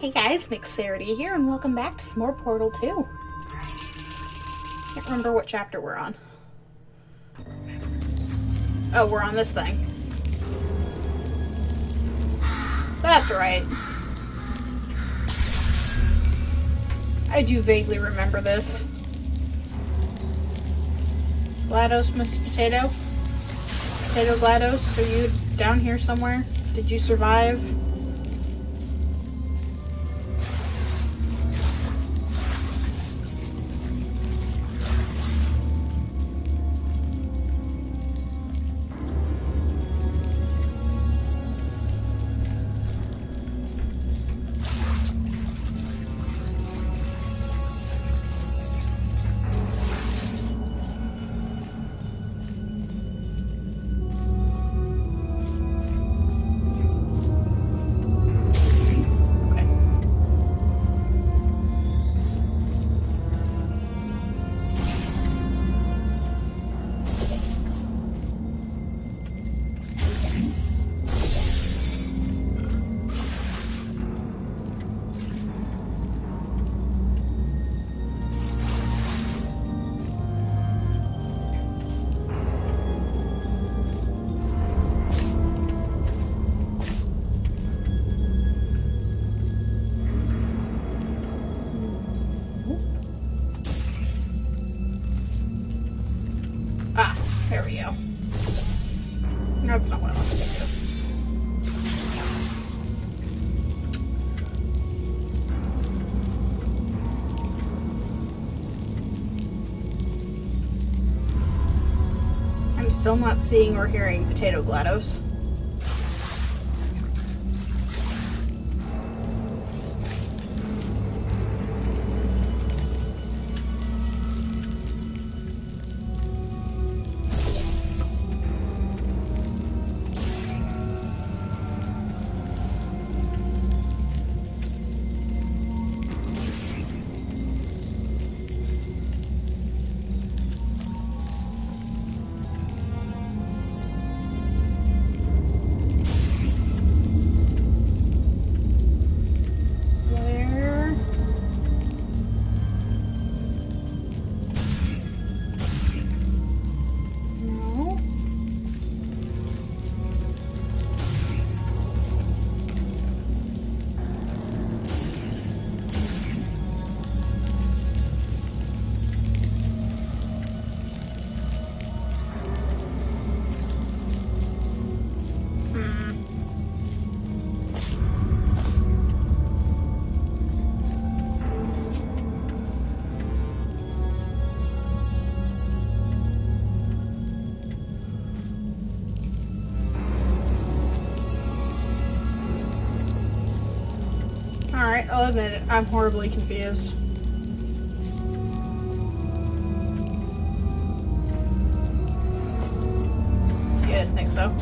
Hey guys, Nyxarity here, and welcome back to S'more Portal 2. Can't remember what chapter we're on. Oh, we're on this thing. That's right. I do vaguely remember this. GLaDOS, Mr. Potato. Potato GLaDOS, are you down here somewhere? Did you survive? That's not what I wanted to do. I'm still not seeing or hearing Potato GLaDOS. Alright, I'll admit it, I'm horribly confused. Yeah, I think so.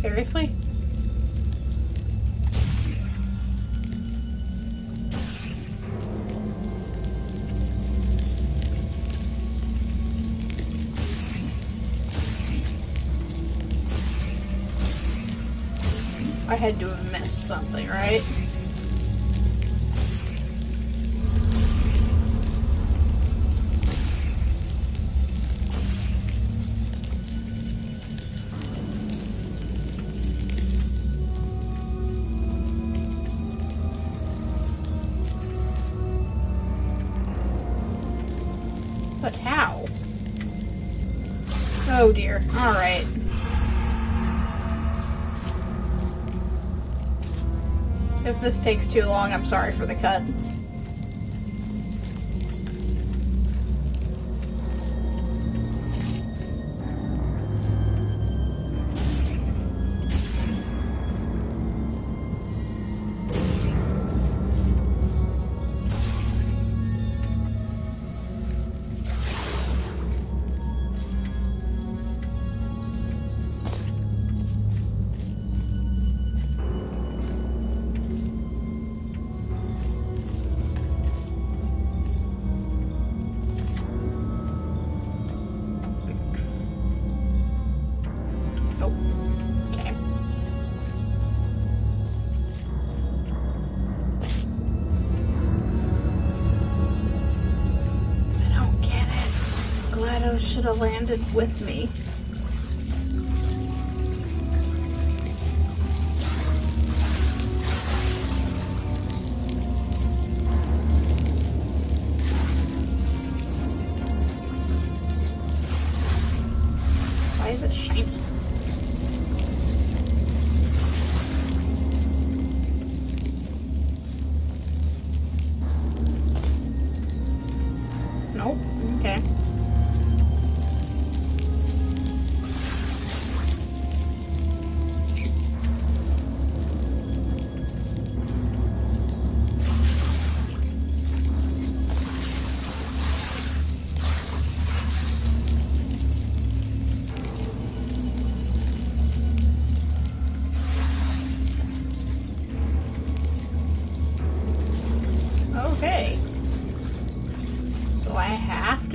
Seriously? I had to have missed something, right? But how? Oh dear. Alright. If this takes too long, I'm sorry for the cut. those should have landed with me.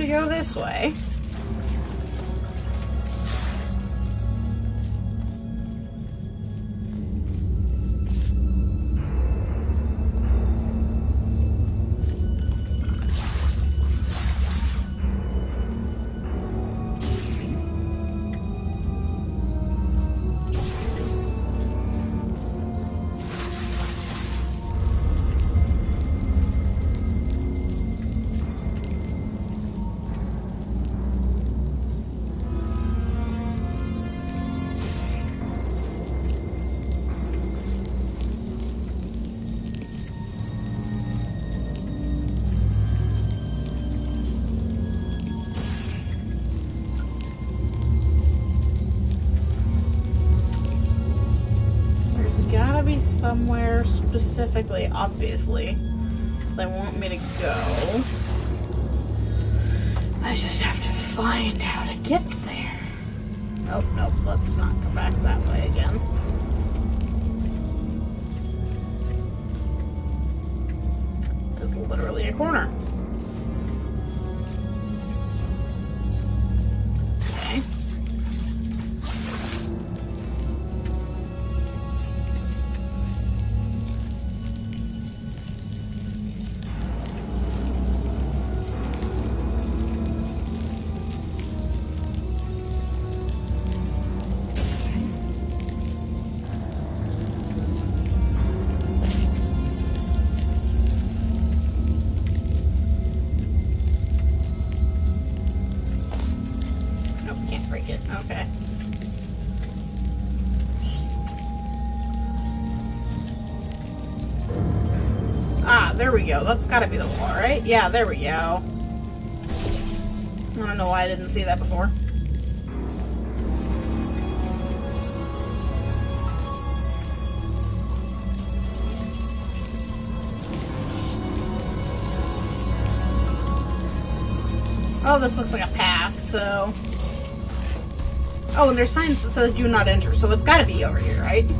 Go this way. Somewhere specifically, obviously, they want me to go. I just have to find how to get there. Oh, nope, let's not go back that way again. There's literally a corner. That's gotta be the wall, right? Yeah, there we go. I don't know why I didn't see that before. Oh, this looks like a path, so... Oh, and there's signs that says do not enter, so it's gotta be over here, right?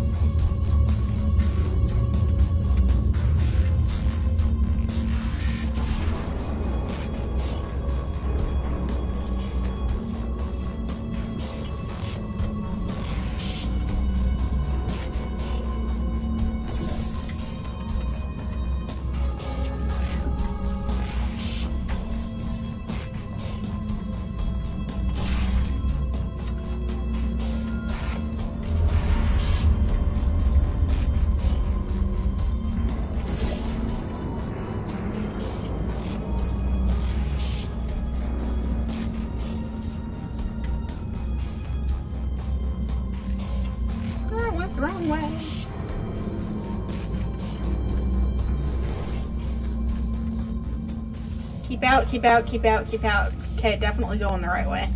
Keep out, keep out, keep out. Okay, definitely going the right way.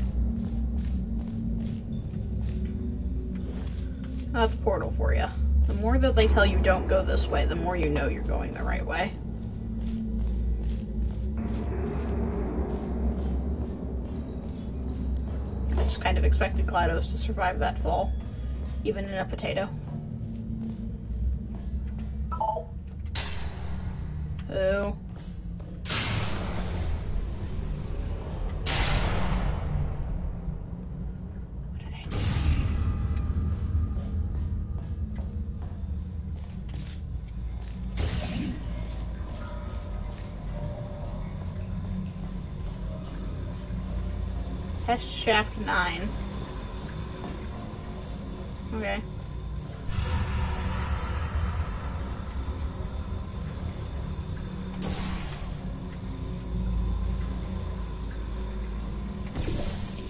That's a portal for you. The more that they tell you don't go this way, the more you know you're going the right way. I just kind of expected GLaDOS to survive that fall, even in a potato. Oh. Test shaft 9. Okay.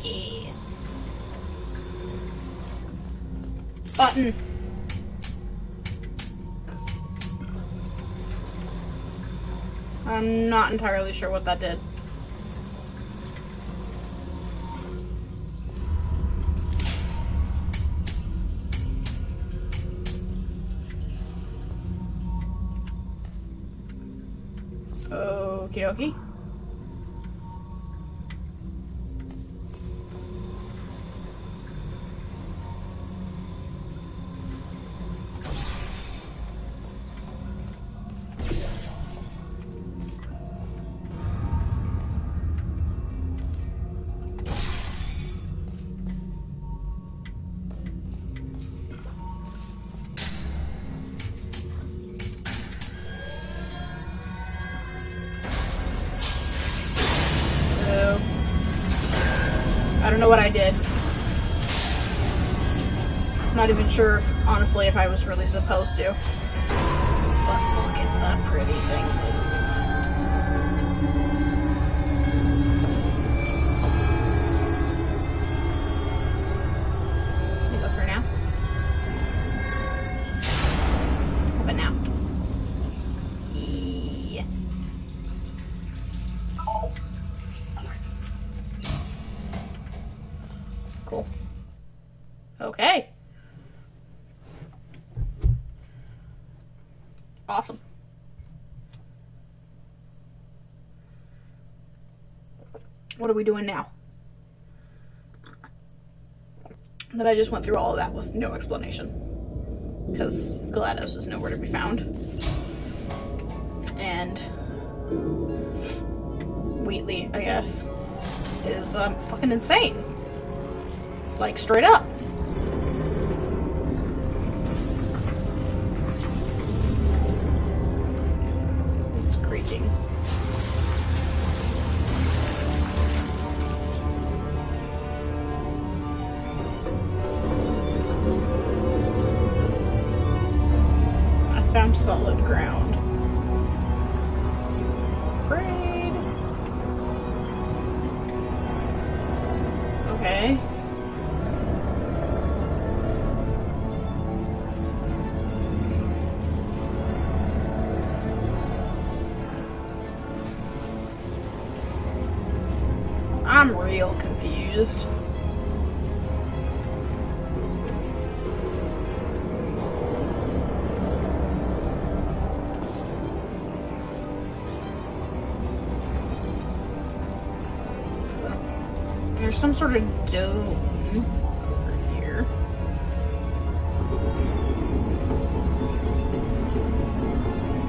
Yeah. Button. I'm not entirely sure what that did. Okie dokie. I don't know what I did. I'm not even sure, honestly, if I was really supposed to. But look at that pretty thing move. Let me go for now. How about now? Yeah. Cool. Okay. Awesome. What are we doing now? That I just went through all of that with no explanation. Because GLaDOS is nowhere to be found. And Wheatley, I guess, is fucking insane. Like, straight up. It's creaking. I found solid ground. Great. Okay. I'm real confused. There's some sort of dome over here.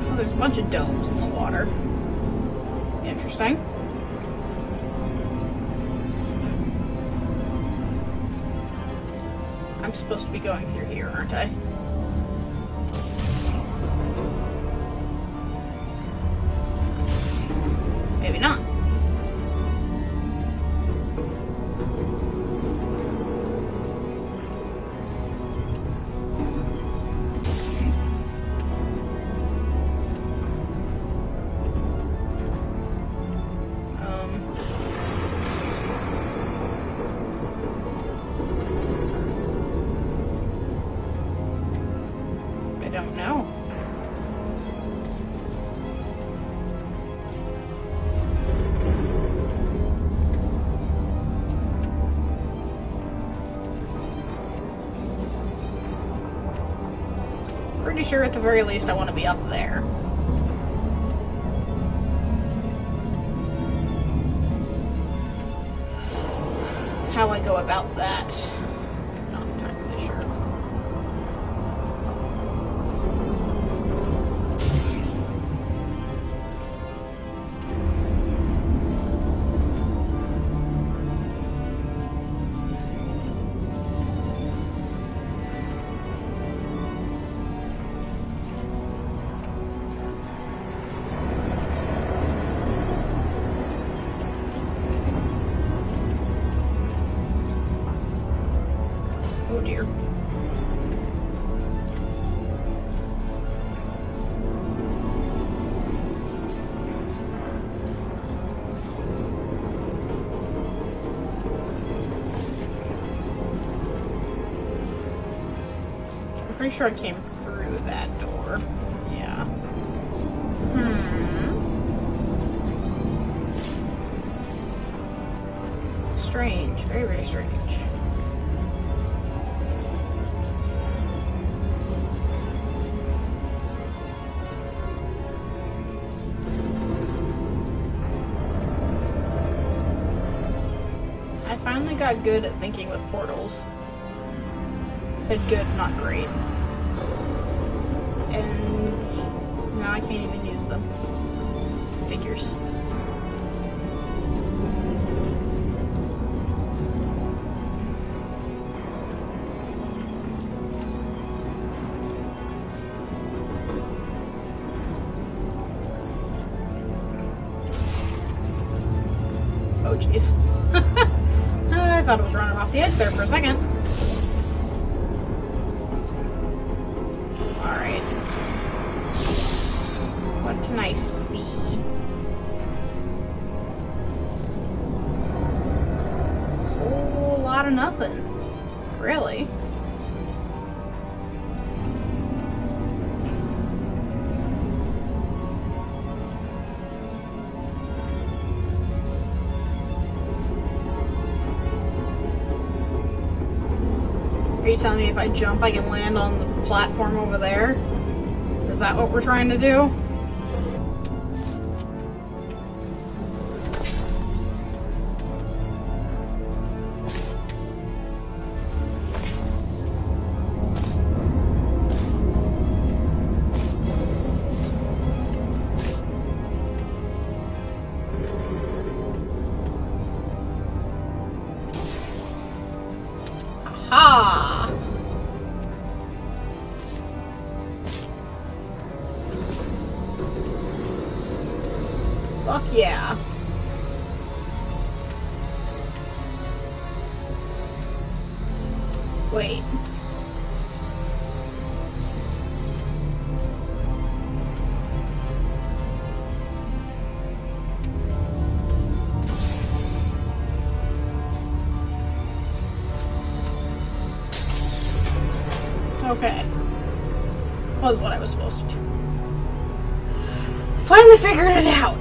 Oh, there's a bunch of domes in the water. Interesting. I'm supposed to be going through here, aren't I? Maybe not. Pretty sure at the very least I want to be up there. How I go about that, not entirely sure. pretty sure I came through that door. Yeah. Hmm. Strange. Very, very strange. I finally got good at thinking with portals. I said good, not great. And now I can't even use them. Figures. Oh jeez. I thought it was running off the edge there for a second. Telling me if I jump I can land on the platform over there? Is that what we're trying to do? Okay. Was what I was supposed to do. Finally figured it out!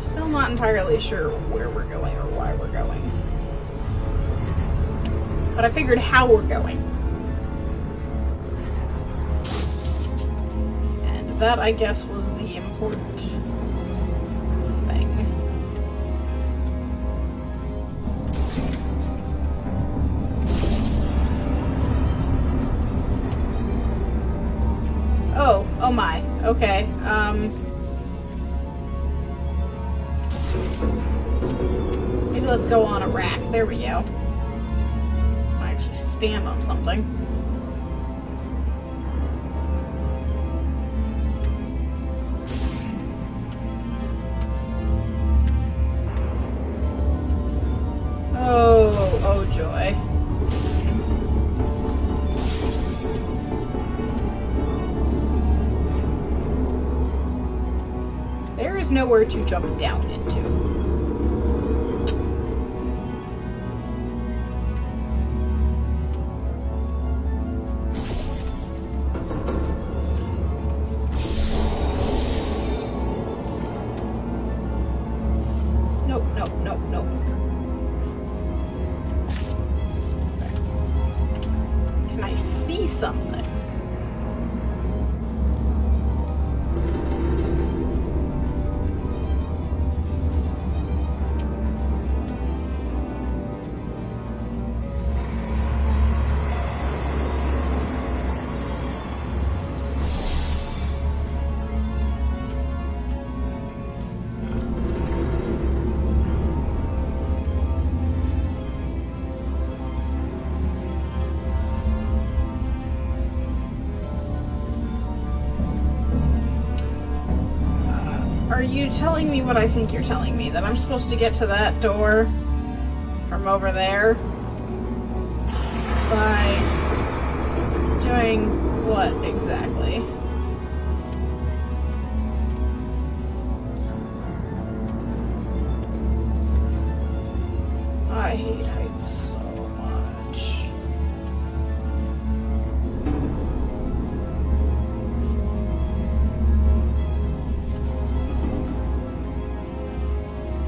Still not entirely sure where we're going or why we're going. But I figured how we're going. And that, I guess, was the important okay, maybe let's go on a rack. There we go. I actually stand on something. Oh, oh joy. Nowhere to jump down into. Nope, nope, nope, nope. Can I see something? Are you telling me what I think you're telling me? That I'm supposed to get to that door from over there by doing what exactly? I hate heights so much.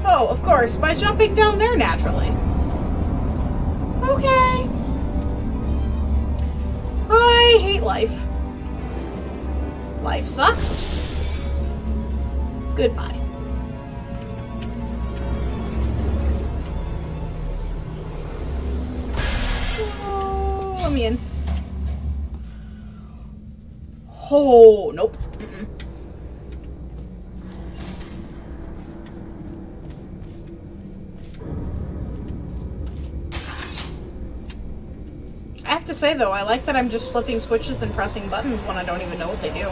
Oh, of course, by jumping down there naturally. Okay. I hate life. Life sucks. Goodbye. Oh, let me in. Oh, nope. Mm-mm. I have to say, though, I like that I'm just flipping switches and pressing buttons when I don't even know what they do.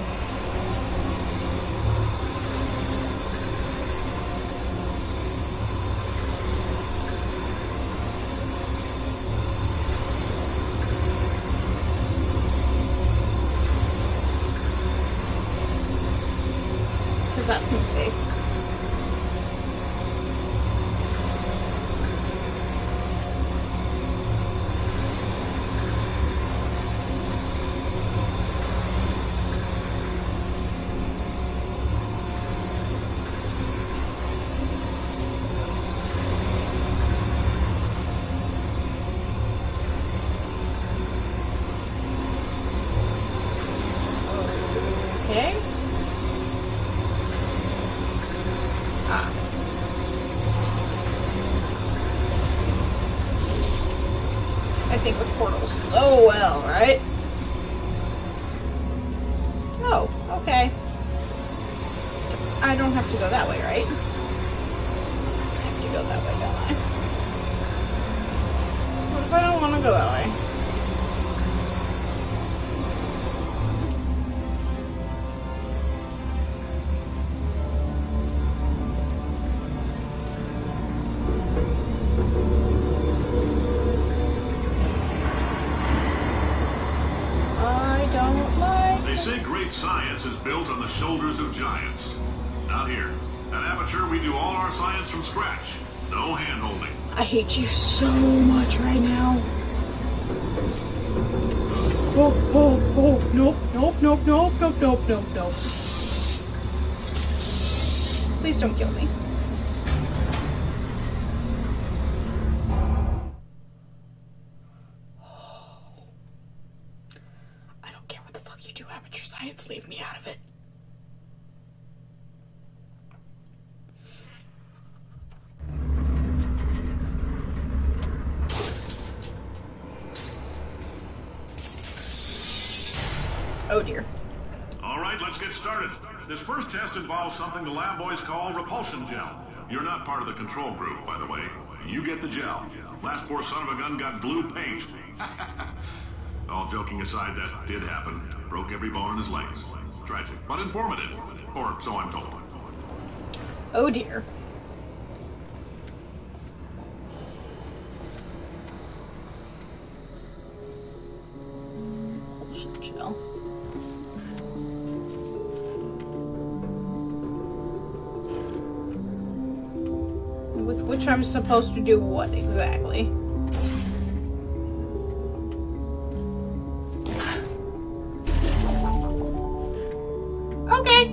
I hate you so much right now. Oh, oh, oh, nope, nope, nope, nope, nope, nope, nope, nope. Please don't kill me. I don't care what the fuck you do, Aperture Science, leave me out of it. Oh dear. All right, let's get started. This first test involves something the lab boys call repulsion gel. You're not part of the control group, by the way. You get the gel. Last poor son of a gun got blue paint. All joking aside, that did happen. Broke every bone in his legs. Tragic, but informative. Or so I'm told. Oh dear. Which I'm supposed to do what exactly? Okay.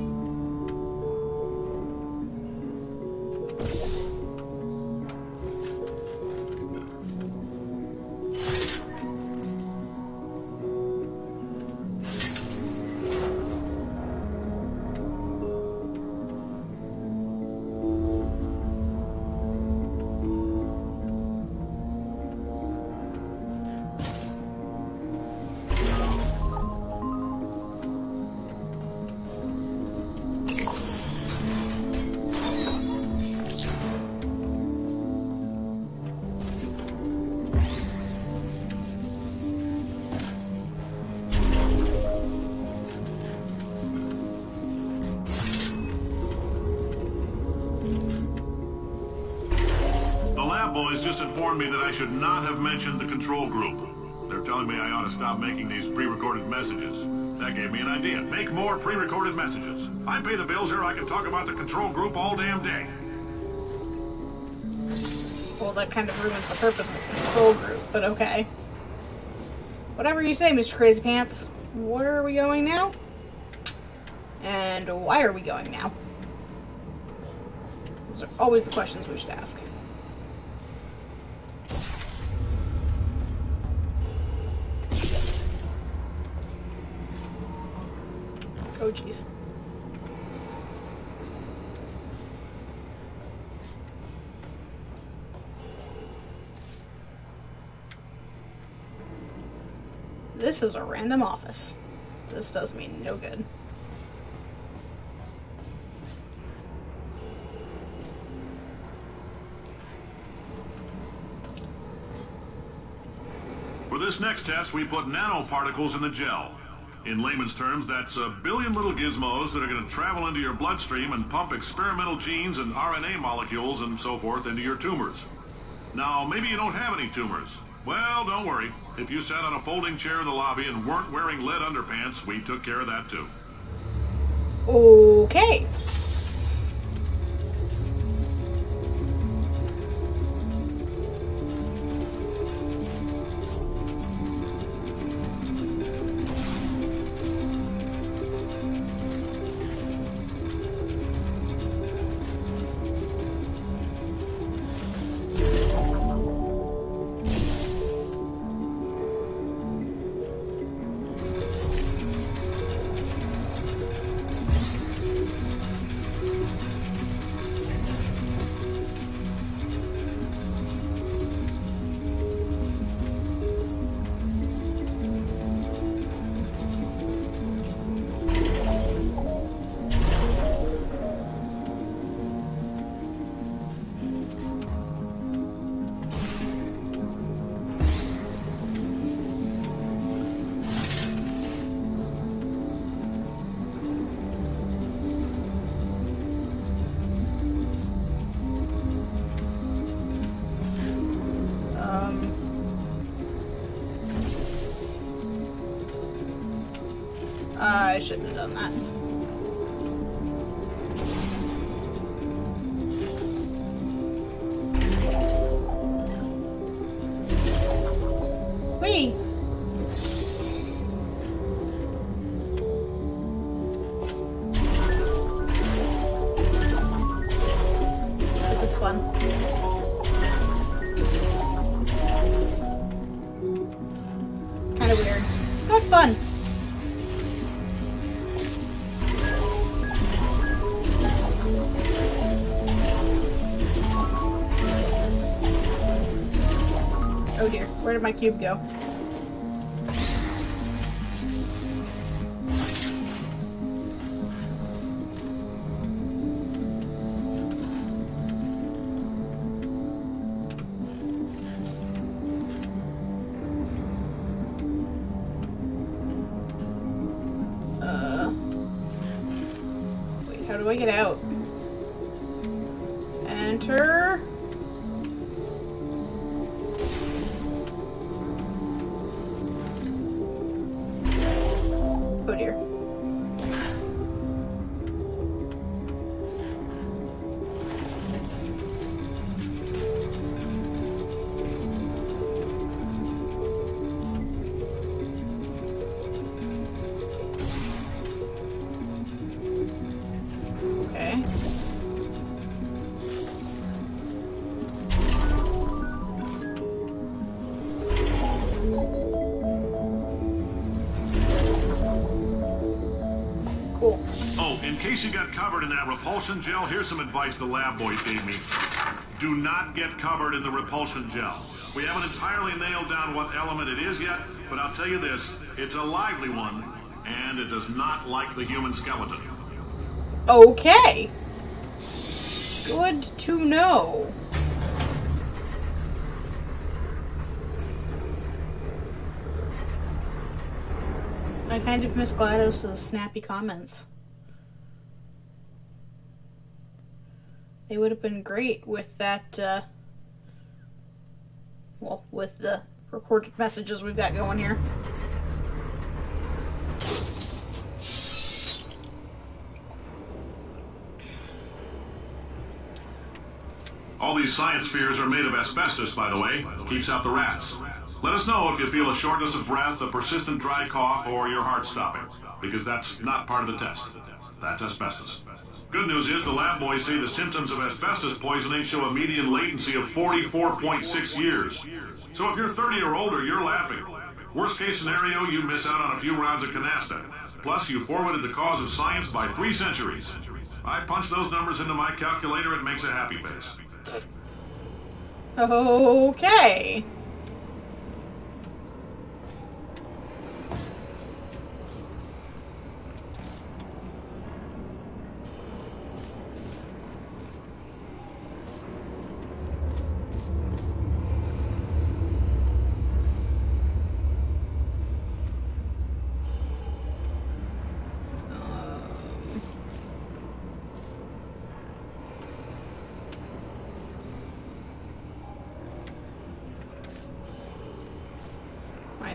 I should not have mentioned the control group. They're telling me I ought to stop making these pre-recorded messages. That gave me an idea. Make more pre-recorded messages. I pay the bills here. I can talk about the control group all damn day. well, that kind of ruins the purpose of the control group, but okay. Whatever you say, Mr. Crazy Pants. Where are we going now? And why are we going now? Those are always the questions we should ask. Oh, jeez. This is a random office. This does me no good. For this next test, we put nanoparticles in the gel. In layman's terms, that's a billion little gizmos that are going to travel into your bloodstream and pump experimental genes and RNA molecules and so forth into your tumors. Now, maybe you don't have any tumors. Well, don't worry. If you sat on a folding chair in the lobby and weren't wearing lead underpants, we took care of that too. Okay. I shouldn't have done that. Whee! This is fun. Kind of weird. Not fun! Oh dear, where did my cube go? Wait, how do I get out? Enter. Oh dear. Okay. Cool. Oh, in case you got covered in that repulsion gel, here's some advice the lab boys gave me. Do not get covered in the repulsion gel. We haven't entirely nailed down what element it is yet, but I'll tell you this, it's a lively one, and it does not like the human skeleton. Okay. Good to know. I kind of miss GLaDOS's snappy comments. They would have been great with that, well, with the recorded messages we've got going here. These science spheres are made of asbestos, by the way. Keeps out the rats. Let us know if you feel a shortness of breath, a persistent dry cough, or your heart stopping, because that's not part of the test. That's asbestos. Good news is the lab boys say the symptoms of asbestos poisoning show a median latency of 44.6 years. So if you're 30 or older, you're laughing. Worst case scenario, you miss out on a few rounds of canasta. Plus, you forwarded the cause of science by 3 centuries. I punch those numbers into my calculator, it makes a happy face. Okay.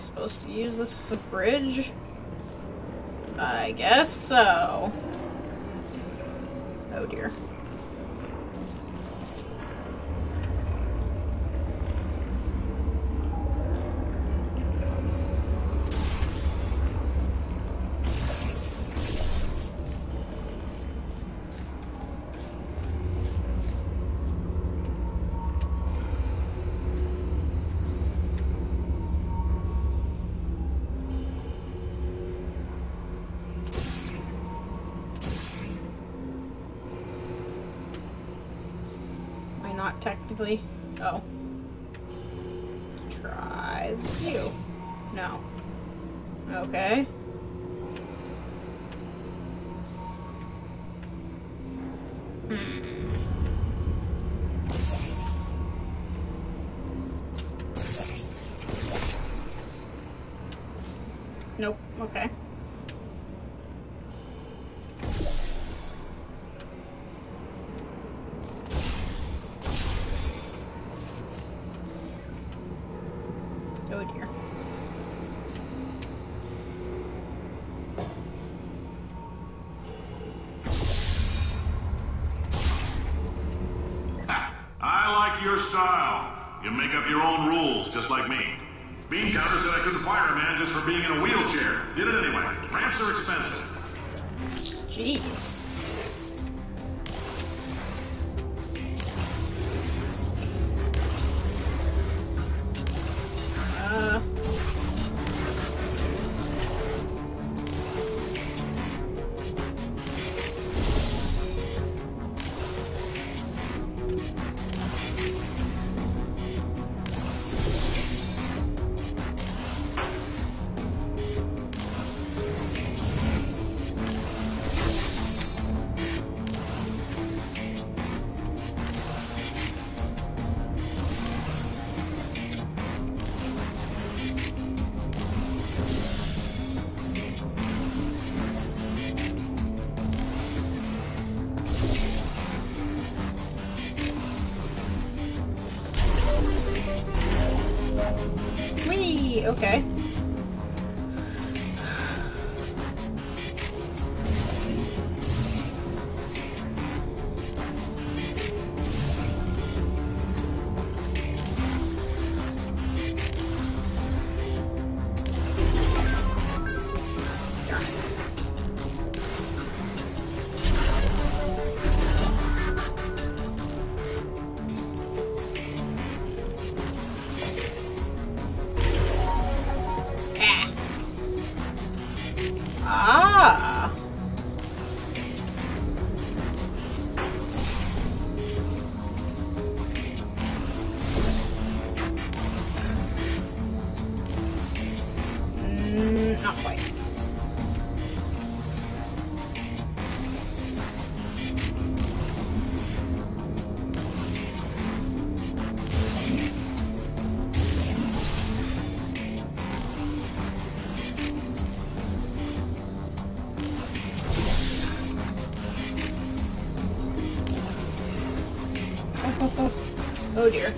Supposed to use this as a bridge? I guess so. Oh dear. Technically. Oh. Let's try the view. No. Okay. Nope. Okay. Just like me. Bean counter said I couldn't fire a man just for being in a wheelchair. Did it anyway. Ramps are expensive. Jeez. Okay. Oh dear.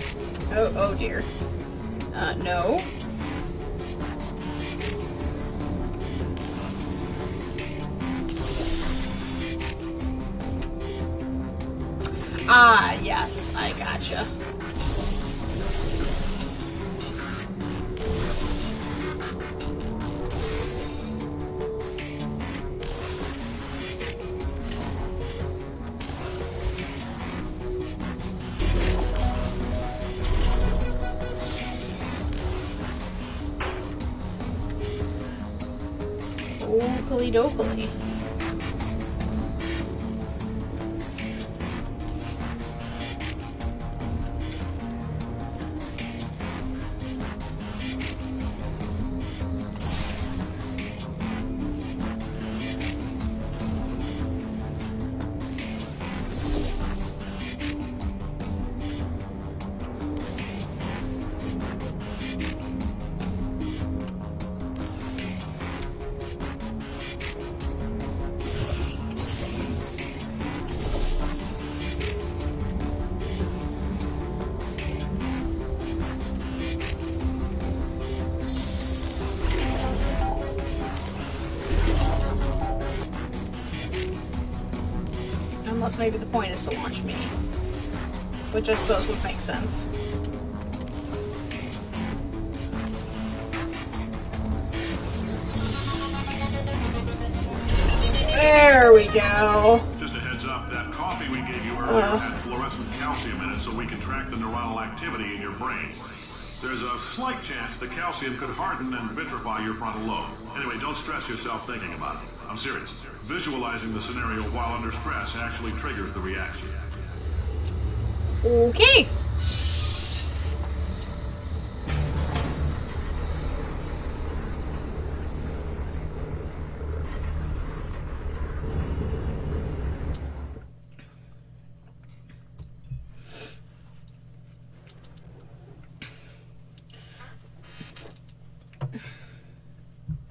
Oh, oh dear. No. Ah, yes, I gotcha. Gotcha. Oakley. Unless maybe the point is to launch me, which I suppose would make sense. There we go. Just a heads up, that coffee we gave you earlier had fluorescent calcium in it, so we can track the neuronal activity in your brain. There's a slight chance the calcium could harden and vitrify your frontal lobe. Anyway, don't stress yourself thinking about it. I'm serious. Visualizing the scenario while under stress actually triggers the reaction. Okay.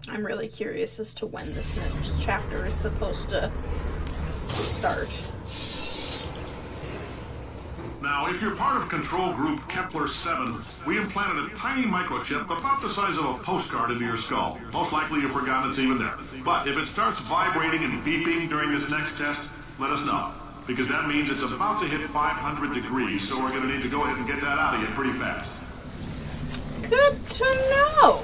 I'm really curious as to when this next chapter is supposed to start. Now, if you're part of Control Group Kepler 7, we implanted a tiny microchip about the size of a postcard into your skull. Most likely you've forgotten it's even there. But if it starts vibrating and beeping during this next test, let us know. Because that means it's about to hit 500 degrees, so we're going to need to go ahead and get that out of you pretty fast. Good to know!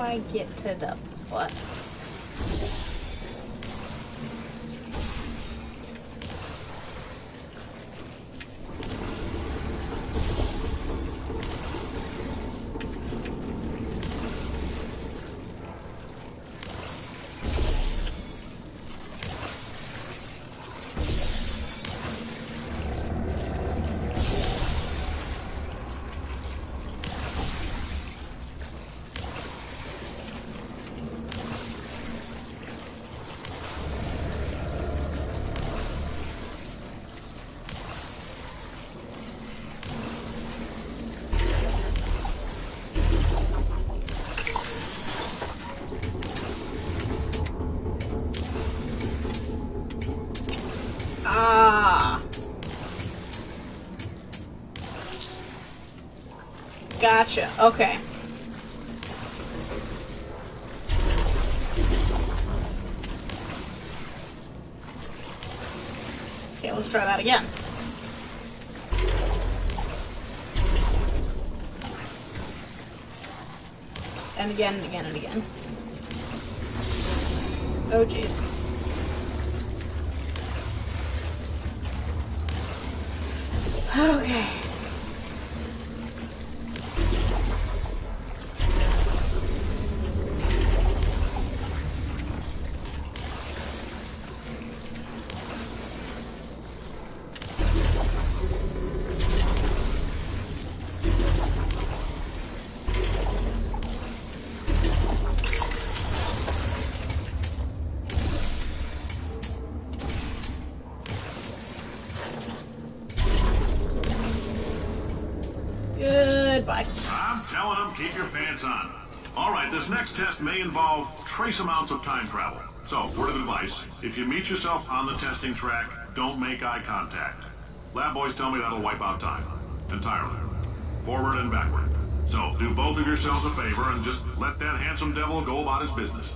I get to the butt. Gotcha, okay. Okay, let's try that again. And again, and again, and again. Oh, jeez. Okay. Keep your pants on. All right, this next test may involve trace amounts of time travel. So, word of advice, if you meet yourself on the testing track, don't make eye contact. Lab boys tell me that'll wipe out time. Entirely. Forward and backward. So, do both of yourselves a favor and just let that handsome devil go about his business.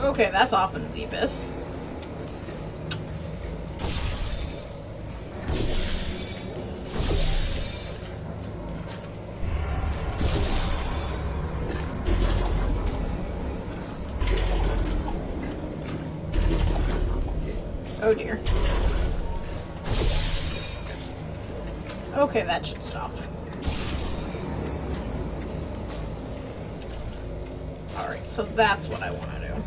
Okay, that's off into the abyss. Oh dear. Okay, that should stop. Alright, so that's what I want to do.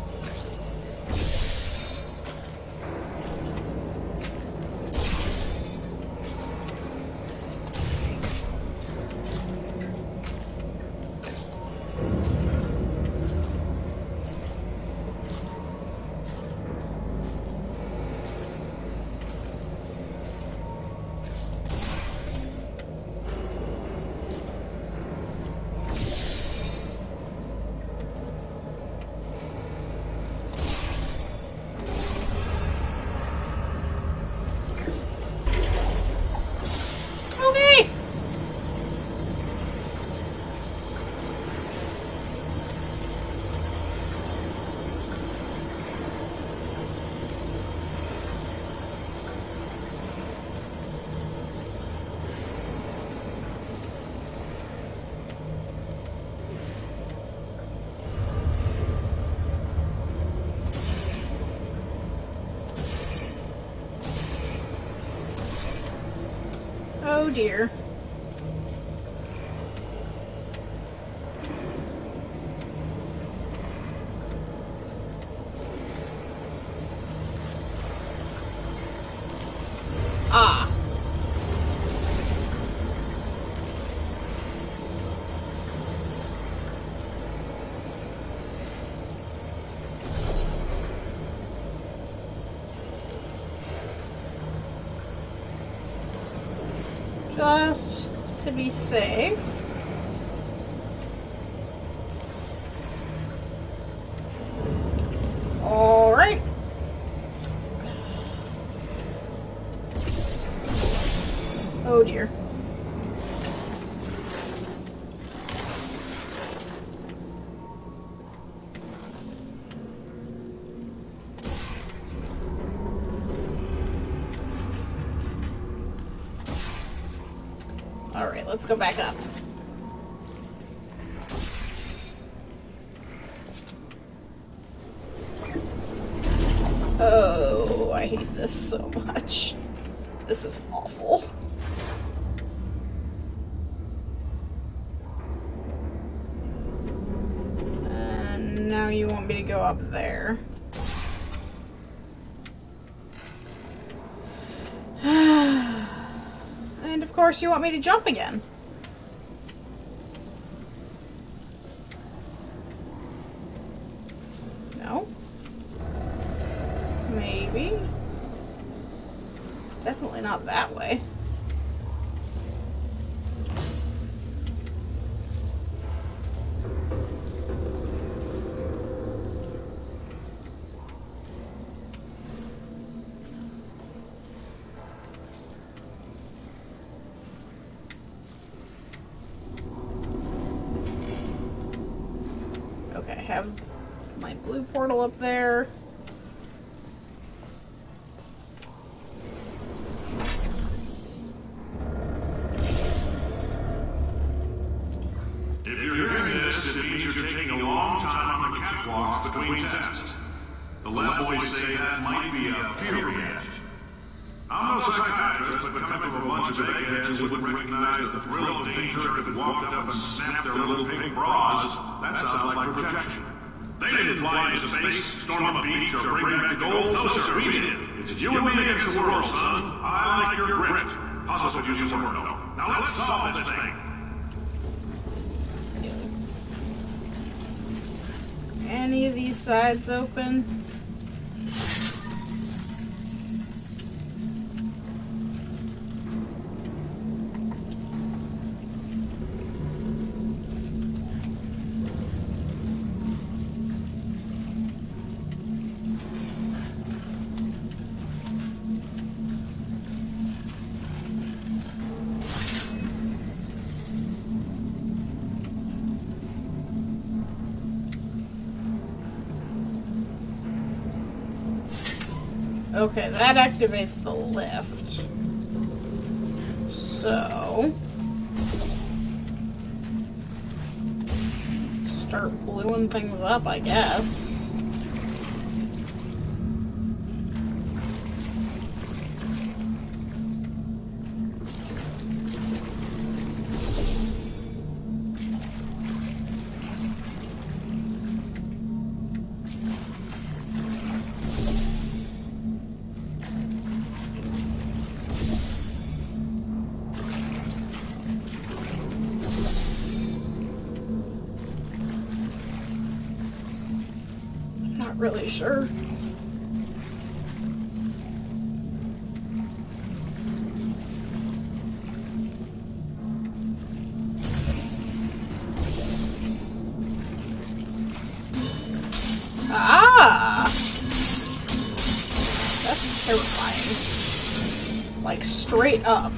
Oh dear. Ah. Just to be safe. All right. Oh dear. Let's go back up. Oh, I hate this so much. This is awful. And now you want me to go up there. Of course you want me to jump again. No? Maybe? Definitely not that way. Have my blue portal up there. If you're hearing this, it means you're taking a long time on the catwalk between tests. The lab boys say that might be a fear reaction. I'm no psychiatrist, but come up with a bunch of eggheads who wouldn't recognize the thrill of danger if it walked up and snapped their little pink bras. That sounds like projection. They didn't fly into space, storm a beach, or bring back gold. No, sir, we did. It's you and me against the world, son. I like your grit. Possibly using some more. Now let's solve this thing. Any of these sides open? Okay, that activates the lift. So... start blowing things up, I guess. Really sure. Ah! That's terrifying. Like straight up.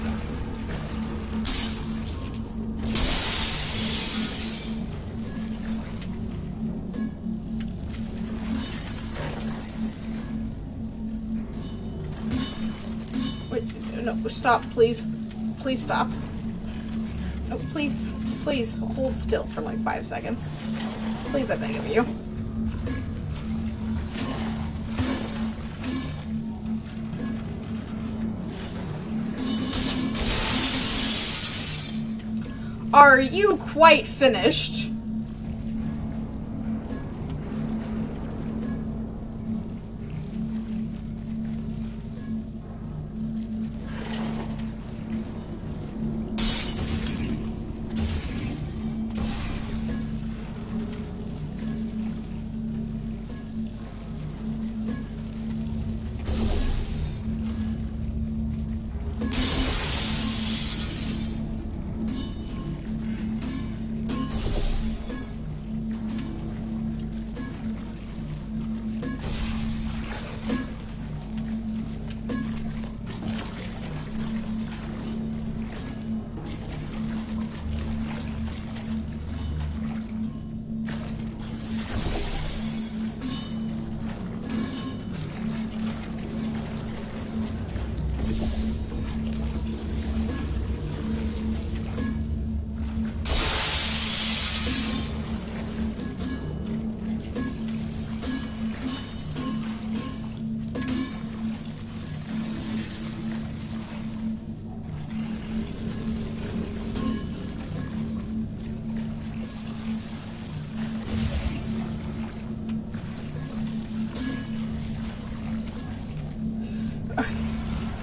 Stop, please. Please stop. No, please. Please hold still for like 5 seconds. Please, I beg of you. Are you quite finished?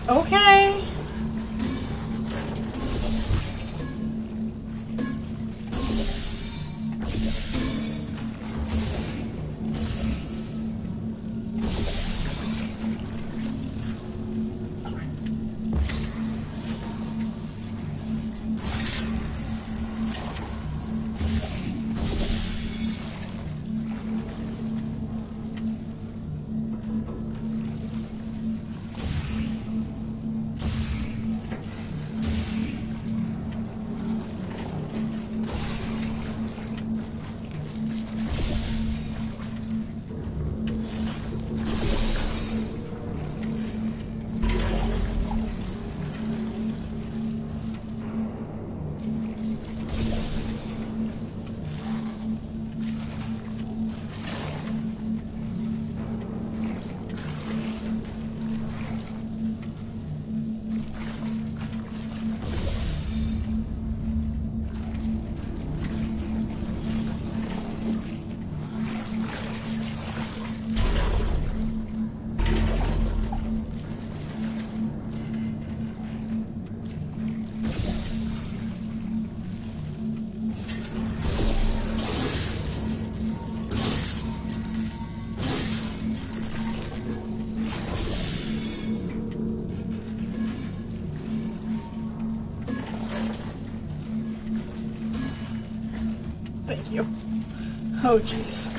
Okay. Yep. Oh, jeez.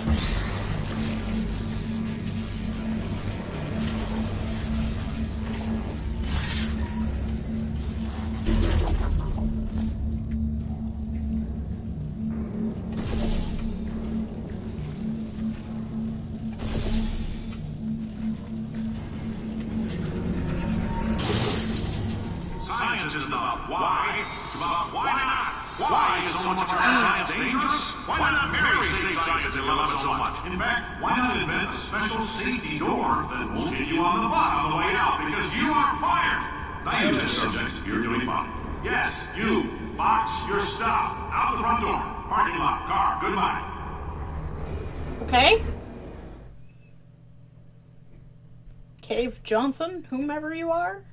Science is about why. It's about why not. Why is so much of our science dangerous? Why not marry safe science if you love it so much? In fact, why not invent a special safety door that won't get you on the bottom on the way out? Because you are fired! Now you, Mr. Subject, you're doing fine. Yes, you. Box your stuff. Out the front door. Parking lot. Car. Goodbye. Okay. Cave Johnson, whomever you are?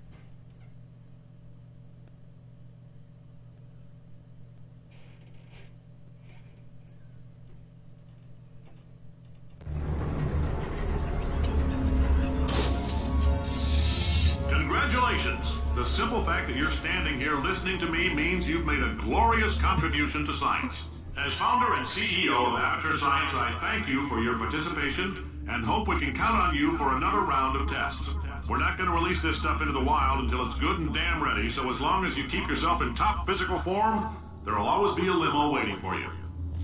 Congratulations! The simple fact that you're standing here listening to me means you've made a glorious contribution to science. As founder and CEO of Aperture Science, I thank you for your participation and hope we can count on you for another round of tests. We're not going to release this stuff into the wild until it's good and damn ready, so as long as you keep yourself in top physical form, there'll always be a limo waiting for you.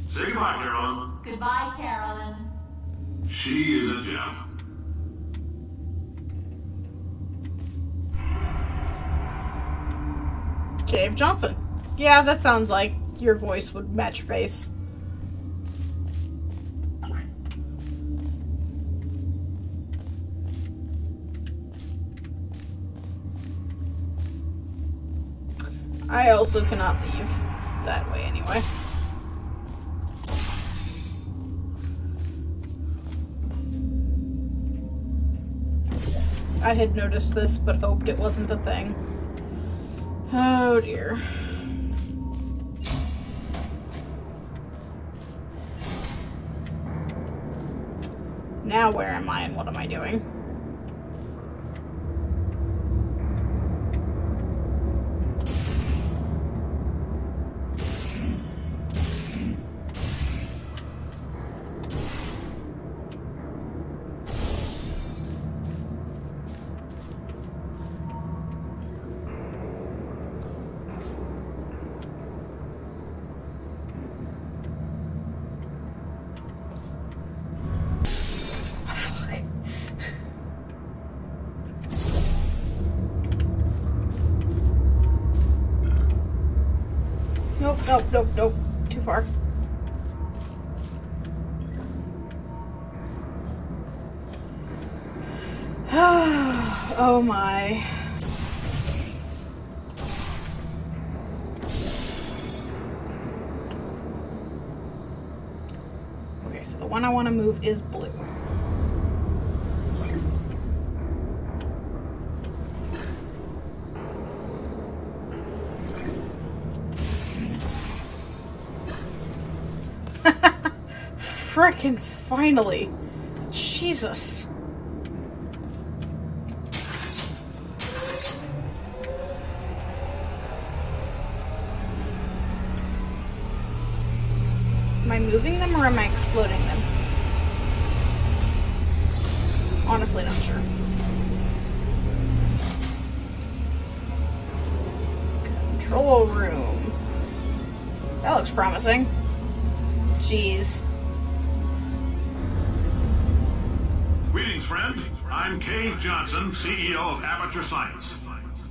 Say goodbye, Carolyn. Goodbye, Carolyn. She is a gem. Cave Johnson. Yeah, that sounds like your voice would match your face. I also cannot leave that way anyway. I had noticed this, but hoped it wasn't a thing. Oh dear. Now where am I and what am I doing? Nope, nope, nope. Too far. Oh my. Okay, so the one I want to move is blue. Frickin' finally. Jesus. Am I moving them or am I exploding them? Honestly, not sure. Control room. That looks promising. Jeez. Greetings, friend. I'm Cave Johnson, CEO of Aperture Science.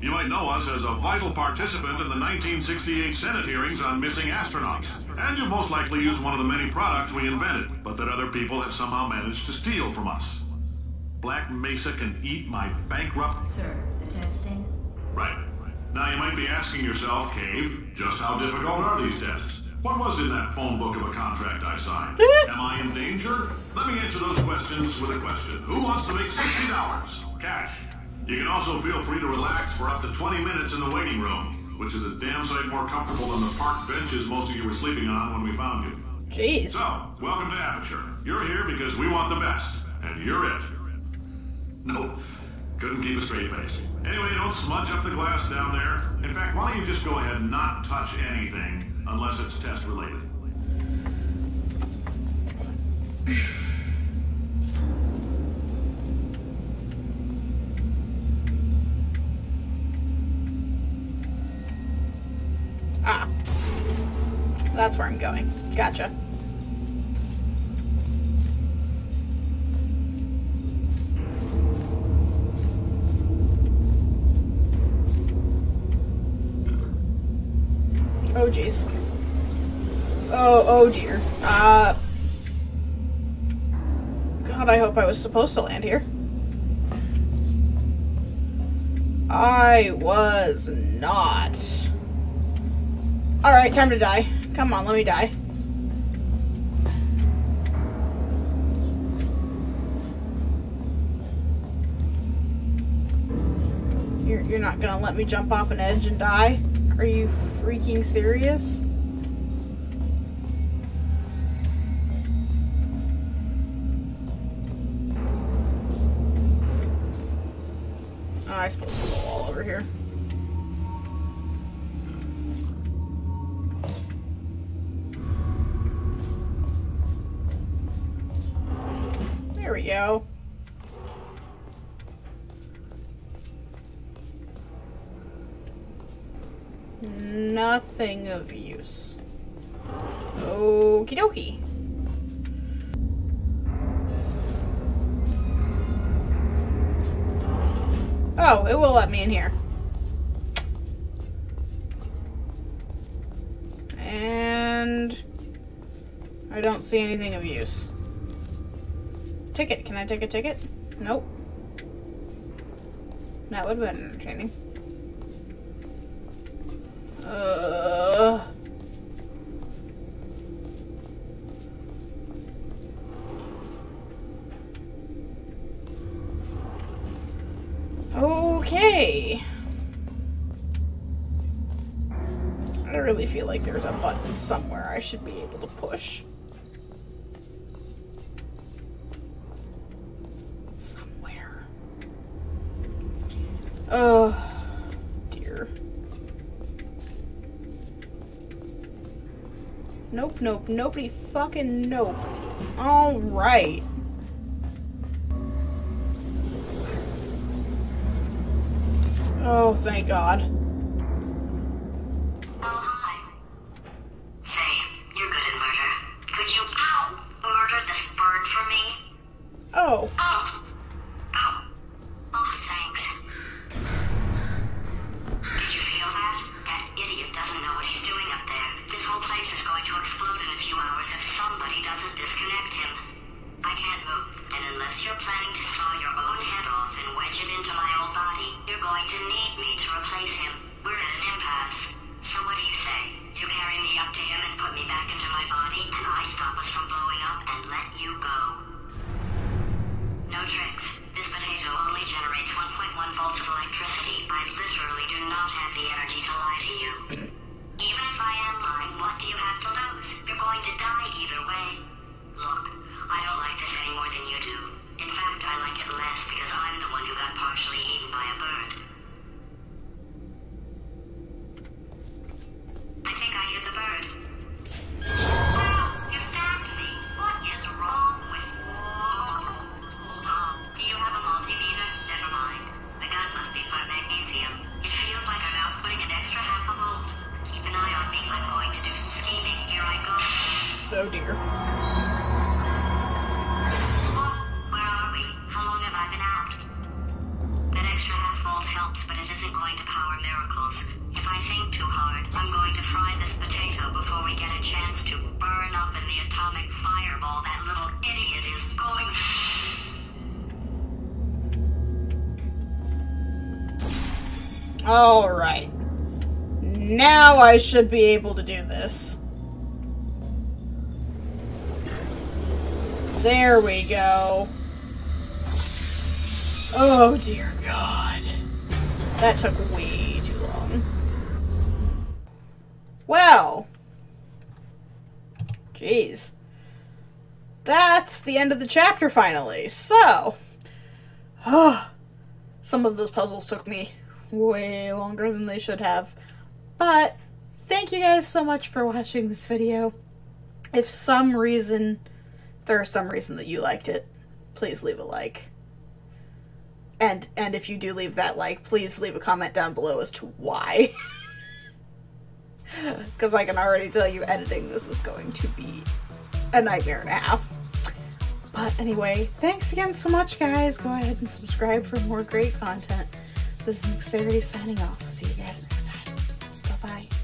You might know us as a vital participant in the 1968 Senate hearings on missing astronauts, and you most likely used one of the many products we invented, but that other people have somehow managed to steal from us. Black Mesa can eat my bankrupt... Sir, the testing? Right. Now you might be asking yourself, Cave, just how difficult are these tests? What was in that phone book of a contract I signed? Am I in danger? Let me answer those questions with a question. Who wants to make $60? Cash. You can also feel free to relax for up to 20 minutes in the waiting room, which is a damn sight more comfortable than the park benches most of you were sleeping on when we found you. Jeez. So, welcome to Aperture. You're here because we want the best, and you're it. Nope. Couldn't keep a straight face. Anyway, don't smudge up the glass down there. In fact, why don't you just go ahead and not touch anything? Unless it's test related. Ah. That's where I'm going. Gotcha. Oh, jeez. Oh dear. God, I hope I was supposed to land here. I was not. Alright, time to die. Come on, let me die. You're not gonna let me jump off an edge and die? Are you freaking serious? I suppose there's a wall over here. There we go. Nothing of use. Okie dokie. Oh, it will let me in here. And I don't see anything of use. Ticket. Can I take a ticket? Nope. That would have been entertaining. Okay. I really feel like there's a button somewhere I should be able to push. Somewhere. Oh, dear. Nope, nope, nobody fucking nope. Alright. Oh, thank God. Oh, hi. Say, you're good at murder. Could you, murder this bird for me? Oh. Oh, thanks. Did you feel that? That idiot doesn't know what he's doing up there. This whole place is going to explode in a few hours if somebody doesn't disconnect him. I can't move. And unless you're planning to saw your own head off and wedge it into my old body, you're going to need me to replace him. We're at an impasse. So what do you say? You carry me up to him and put me back into my body, and I stop us from blowing up and let you go. No tricks. This potato only generates 1.1 volts of electricity. I literally do not have the energy to lie to you. Even if I am lying, what do you have to lose? You're going to die either way. Look. I don't like this any more than you do. In fact, I like it less because I'm the one who got partially eaten by a bird. I think I hit the bird. Oh, you stabbed me. What is wrong with you? Hold on. Do you have a multimeter? Never mind. The gun must be part magnesium. It feels like I'm outputting an extra half a volt. Keep an eye on me. I'm going to do some scheming. Here I go. Oh, dear. Alright. Now I should be able to do this. There we go. Oh dear God. That took way too long. Well. Jeez. That's the end of the chapter finally. So. Some of those puzzles took me way longer than they should have, but thank you guys so much for watching this video. If some reason there is some reason that you liked it, please leave a like. And if you do leave that like, please leave a comment down below as to why. Because I can already tell you editing this is going to be a nightmare and a half. But anyway, thanks again so much, guys. Go ahead and subscribe for more great content. This is Nyxarity signing off. See you guys next time. Bye-bye.